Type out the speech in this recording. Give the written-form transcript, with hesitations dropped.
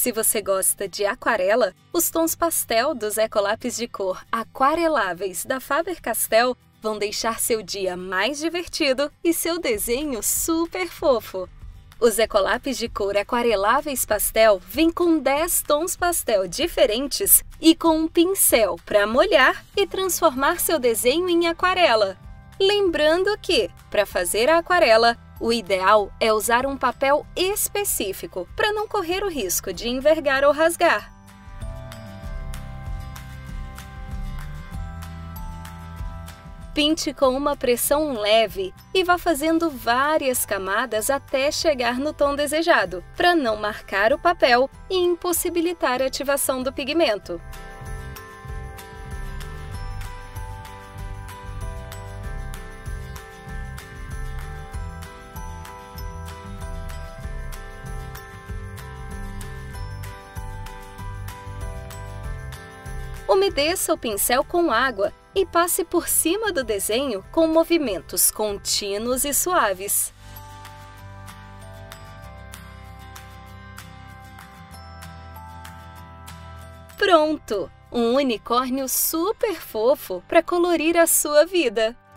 Se você gosta de aquarela, os tons pastel dos Ecolápis de Cor Aquareláveis da Faber-Castell vão deixar seu dia mais divertido e seu desenho super fofo. Os Ecolápis de Cor Aquareláveis Pastel vêm com 10 tons pastel diferentes e com um pincel para molhar e transformar seu desenho em aquarela. Lembrando que, para fazer a aquarela, o ideal é usar um papel específico para não correr o risco de envergar ou rasgar. Pinte com uma pressão leve e vá fazendo várias camadas até chegar no tom desejado, para não marcar o papel e impossibilitar a ativação do pigmento. Umedeça o pincel com água e passe por cima do desenho com movimentos contínuos e suaves. Pronto! Um unicórnio super fofo para colorir a sua vida!